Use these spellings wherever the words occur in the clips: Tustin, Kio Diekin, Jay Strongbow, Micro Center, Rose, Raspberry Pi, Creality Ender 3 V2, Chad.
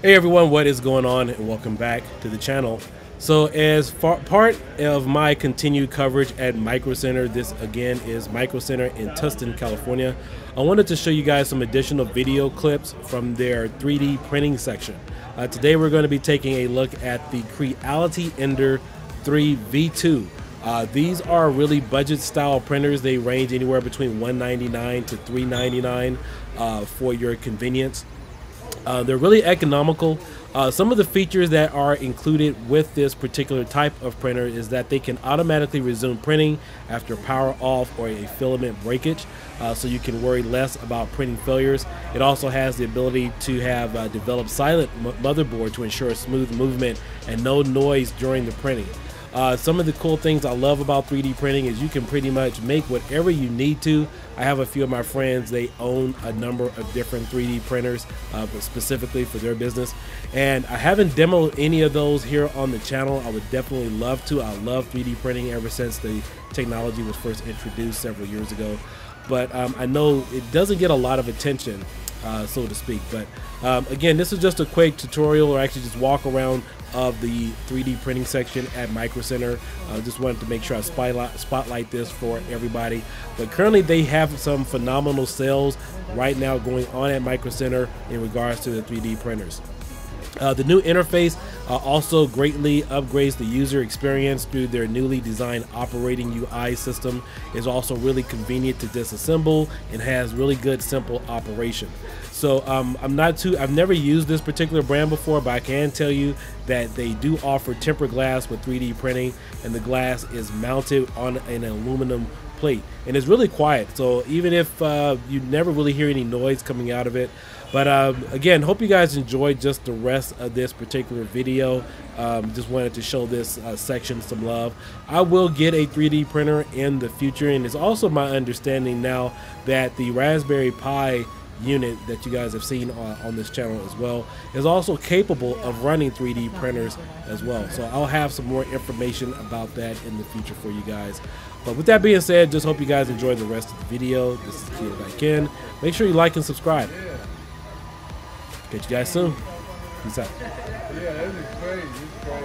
Hey everyone, what is going on, and welcome back to the channel. So as part of my continued coverage at Micro Center, this again is Micro Center in Tustin, California. I wanted to show you guys some additional video clips from their 3D printing section. Today we're going to be taking a look at the Creality Ender 3 V2. These are really budget style printers. They range anywhere between $199 to $399 for your convenience. They're really economical. Some of the features that are included with this particular type of printer is that they can automatically resume printing after power off or a filament breakage, so you can worry less about printing failures. It also has the ability to have developed silent motherboard to ensure smooth movement and no noise during the printing. Some of the cool things I love about 3D printing is you can pretty much make whatever you need to. I have a few of my friends, they own a number of different 3D printers specifically for their business. And I haven't demoed any of those here on the channel. I would definitely love to. I love 3D printing ever since the technology was first introduced several years ago. But I know it doesn't get a lot of attention, so to speak. But again, this is just a quick tutorial, or actually just walk around of the 3D printing section at Micro Center. Just wanted to make sure I spotlight this for everybody. But currently they have some phenomenal sales right now going on at Micro Center in regards to the 3D printers. The new interface also greatly upgrades the user experience through their newly designed operating UI system. It's also really convenient to disassemble and has really good simple operation. So I've never used this particular brand before, but I can tell you that they do offer tempered glass with 3D printing, and the glass is mounted on an aluminum plate, and it's really quiet, so even if you never really hear any noise coming out of it. But again, hope you guys enjoyed just the rest of this particular video. Just wanted to show this section some love. I will get a 3D printer in the future, and it's also my understanding now that the Raspberry Pi unit that you guys have seen on this channel as well is also capable of running 3D printers as well. So I'll have some more information about that in the future for you guys. But with that being said, just hope you guys enjoy the rest of the video. This is Kio Diekin. Make sure you like and subscribe. Catch you guys soon. Peace out. Yeah, that is crazy. It's crazy.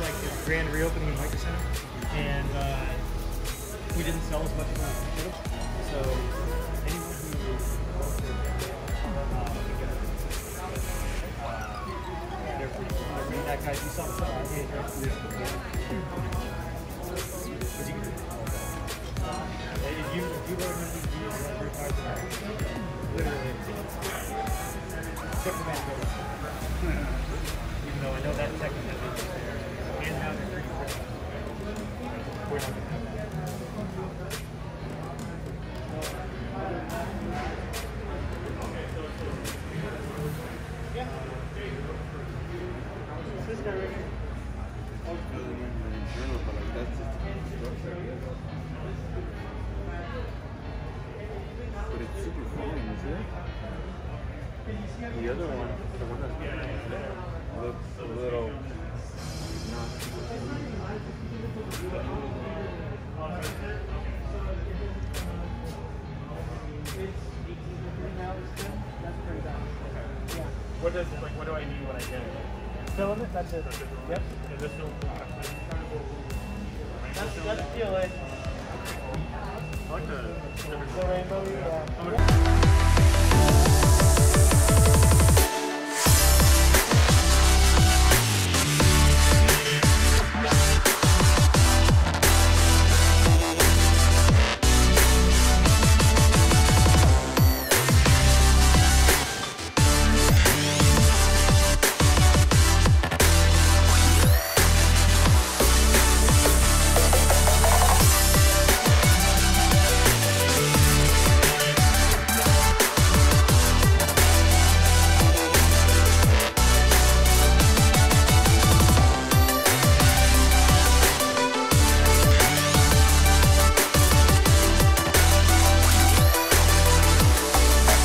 Like the grand reopening of Micro Center, and we didn't sell as much as we should have. So anyone who wants to read that guy, you saw the stuff on the page, right? Yeah. If you learn how to do it, you're $5. Literally. Except for that. Even though I know that technically is there. The other one, the one that looks a little what do I need when I get it? Filament, that's it. Yep. That's the LA. I like the rainbow.